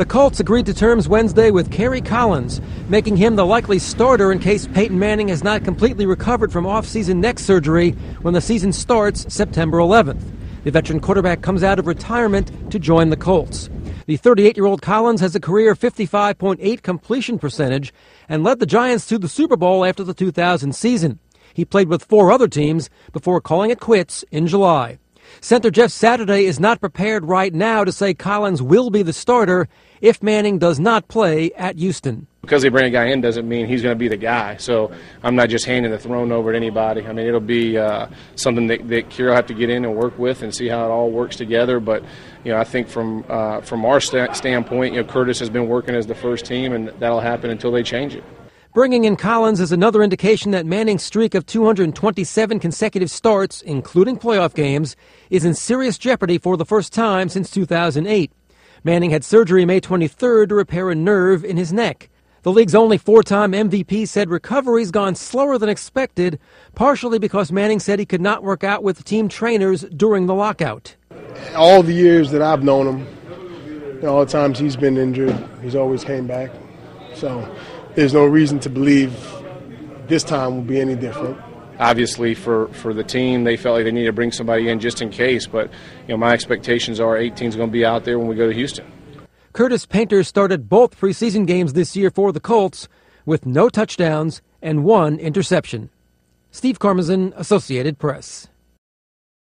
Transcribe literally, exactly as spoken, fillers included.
The Colts agreed to terms Wednesday with Kerry Collins, making him the likely starter in case Peyton Manning has not completely recovered from off-season neck surgery when the season starts September eleventh. The veteran quarterback comes out of retirement to join the Colts. The thirty-eight-year-old Collins has a career fifty-five point eight completion percentage and led the Giants to the Super Bowl after the two thousand season. He played with four other teams before calling it quits in July. Center Jeff Saturday is not prepared right now to say Collins will be the starter if Manning does not play at Houston. Because they bring a guy in doesn't mean he's going to be the guy. So I'm not just handing the throne over to anybody. I mean, it'll be uh, something that, that Kerry will have to get in and work with and see how it all works together. But, you know, I think from uh, from our st- standpoint, you know, Curtis has been working as the first team, and that'll happen until they change it. Bringing in Collins is another indication that Manning's streak of two hundred twenty-seven consecutive starts, including playoff games, is in serious jeopardy for the first time since two thousand eight. Manning had surgery May twenty-third to repair a nerve in his neck. The league's only four-time M V P said recovery's gone slower than expected, partially because Manning said he could not work out with team trainers during the lockout. All the years that I've known him, all the times he's been injured, he's always came back. So there's no reason to believe this time will be any different. Obviously, for, for the team, they felt like they needed to bring somebody in just in case. But you know, my expectations are eighteen's going to be out there when we go to Houston. Curtis Painter started both preseason games this year for the Colts with no touchdowns and one interception. Steve Carmazan, Associated Press.